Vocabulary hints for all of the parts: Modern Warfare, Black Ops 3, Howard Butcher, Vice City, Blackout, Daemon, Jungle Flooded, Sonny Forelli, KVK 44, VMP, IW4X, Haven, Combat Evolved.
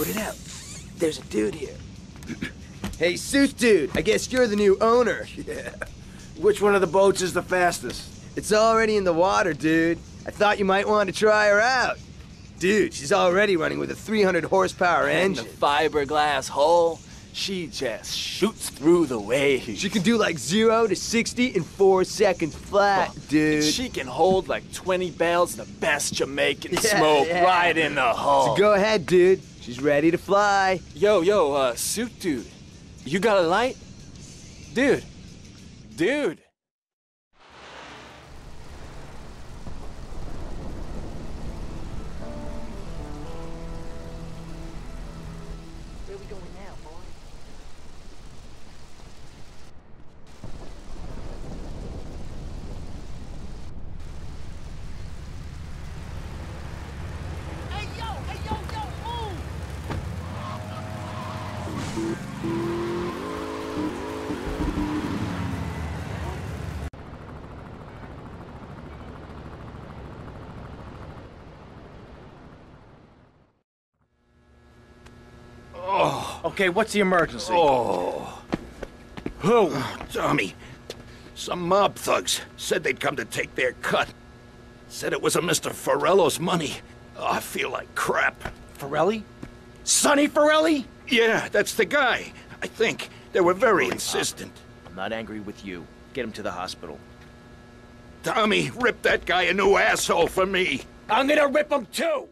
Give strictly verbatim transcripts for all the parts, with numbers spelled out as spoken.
Put it out. There's a dude here. Hey, suit dude, I guess you're the new owner. Yeah. Which one of the boats is the fastest? It's already in the water, dude. I thought you might want to try her out. Dude, she's already running with a three hundred horsepower engine. And the fiberglass hull, she just shoots through the waves. She can do like zero to sixty in four seconds flat, oh, dude. And she can hold like twenty bales of the best Jamaican yeah, smoke yeah. right in the hull. So go ahead, dude. She's ready to fly. Yo, yo, uh, suit dude, you got a light? Dude, dude. Okay, what's the emergency? Oh. Who? Oh, Tommy. Some mob thugs said they'd come to take their cut. Said it was a Mister Forello's money. Oh, I feel like crap. Forelli? Sonny Forelli? Yeah, that's the guy. I think they were very Holy insistent. Pop. I'm not angry with you. Get him to the hospital. Tommy, rip that guy a new asshole for me. I'm gonna rip him too!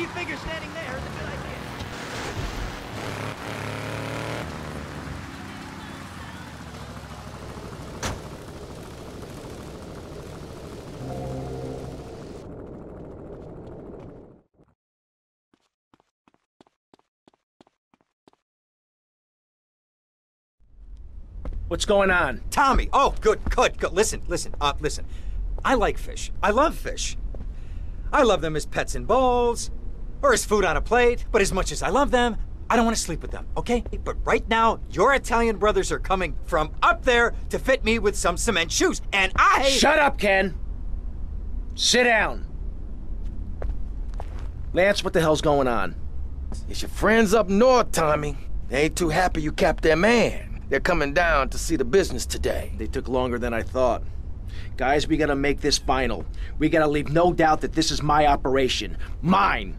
do you figure standing there is a good idea? What's going on? Tommy! Oh, good, good, good. Listen, listen, uh, listen. I like fish. I love fish. I love them as pets in bowls, or as food on a plate, but as much as I love them, I don't want to sleep with them, okay? But right now, your Italian brothers are coming from up there to fit me with some cement shoes, and I... Shut up, Ken! Sit down. Lance, what the hell's going on? It's your friends up north, Tommy. They ain't too happy you capped their man. They're coming down to see the business today. They took longer than I thought. Guys, we gotta make this final. We gotta leave no doubt that this is my operation. Mine!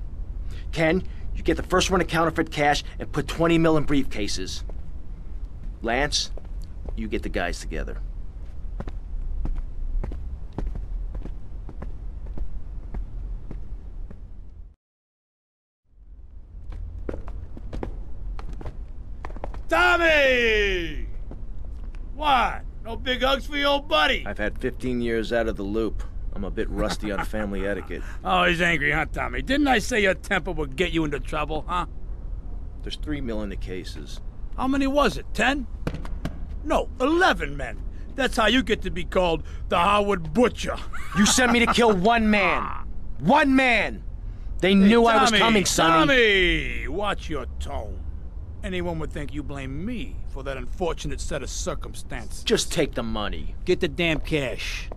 Ken, you get the first run of counterfeit cash and put twenty mil in briefcases. Lance, you get the guys together. Tommy! What? No big hugs for your old buddy? I've had fifteen years out of the loop. I'm a bit rusty on family etiquette. Oh, he's angry, huh, Tommy? Didn't I say your temper would get you into trouble, huh? There's three mil in the cases. How many was it? Ten? No, eleven men. That's how you get to be called the Howard Butcher. You sent me to kill one man. One man! They knew hey, Tommy, I was coming, Sonny. Tommy! Watch your tone. Anyone would think you blame me for that unfortunate set of circumstances. Just take the money. Get the damn cash.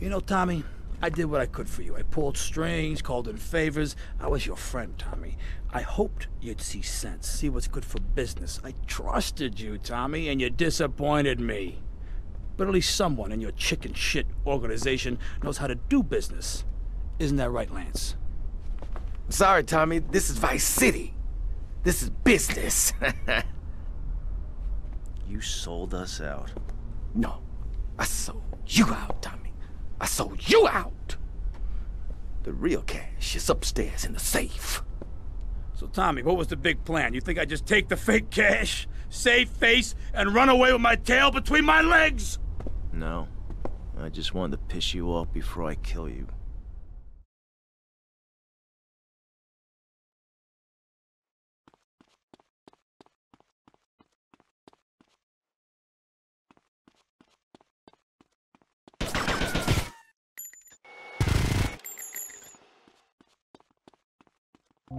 You know, Tommy, I did what I could for you. I pulled strings, called in favors. I was your friend, Tommy. I hoped you'd see sense, see what's good for business. I trusted you, Tommy, and you disappointed me. But at least someone in your chicken shit organization knows how to do business. Isn't that right, Lance? Sorry, Tommy. This is Vice City. This is business. You sold us out. No, I sold you out, Tommy. I sold you out. The real cash is upstairs in the safe. So, Tommy, what was the big plan? You think I just take the fake cash, save face, and run away with my tail between my legs? No, I just wanted to piss you off before I kill you.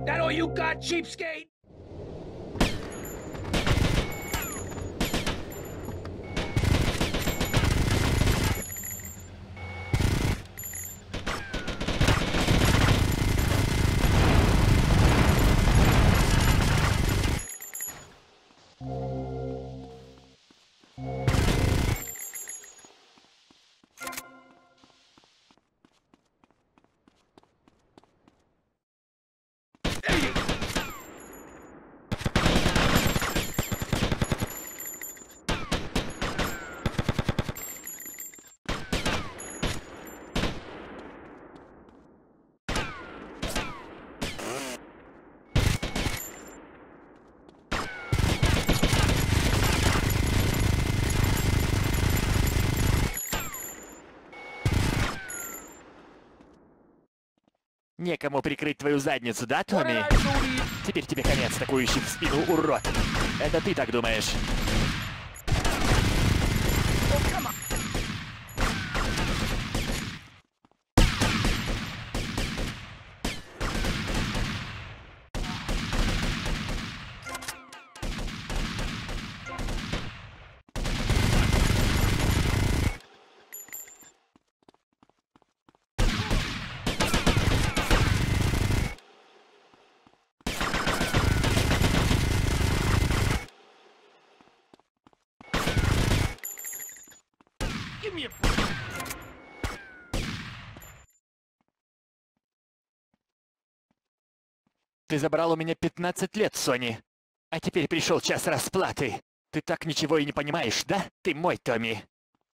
That all you got, cheapskate? Некому прикрыть твою задницу, да, Томми? Теперь тебе конец, атакующий в спину, урод. Это ты так думаешь? Ты забрал у меня пятнадцать лет, Сонни. А теперь пришел час расплаты. Ты так ничего и не понимаешь, да? Ты мой, Томми.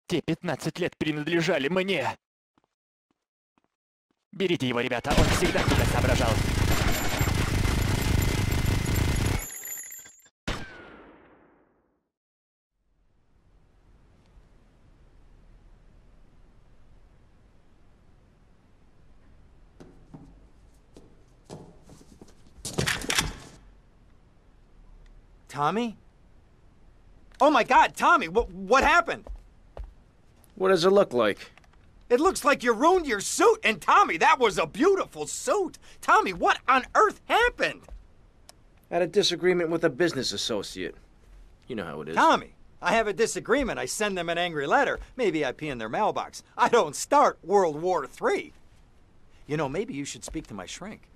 Те пятнадцать лет принадлежали мне. Берите его, ребята, он всегда тебя соображал. Tommy? Oh my God, Tommy, what, what happened? What does it look like? It looks like you ruined your suit, and Tommy, that was a beautiful suit. Tommy, what on earth happened? Had a disagreement with a business associate. You know how it is. Tommy, I have a disagreement. I send them an angry letter. Maybe I pee in their mailbox. I don't start World War Three. You know, maybe you should speak to my shrink.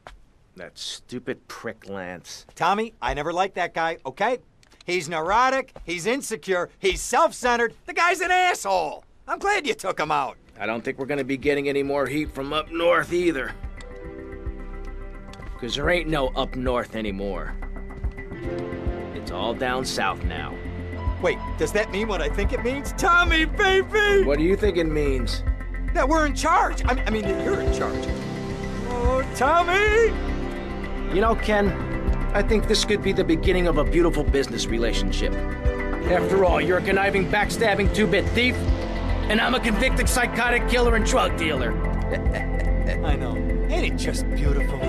That stupid prick, Lance. Tommy, I never liked that guy, okay? He's neurotic, he's insecure, he's self-centered. The guy's an asshole. I'm glad you took him out. I don't think we're gonna be getting any more heat from up north either. Because there ain't no up north anymore. It's all down south now. Wait, does that mean what I think it means? Tommy, baby! What do you think it means? That we're in charge. I, I mean, that you're in charge. Oh, Tommy! You know, Ken, I think this could be the beginning of a beautiful business relationship. After all, you're a conniving, backstabbing, two-bit thief, and I'm a convicted psychotic killer and drug dealer. I know. Ain't it just beautiful?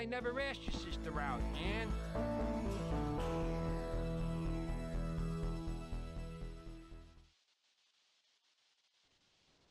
I never asked your sister out, man.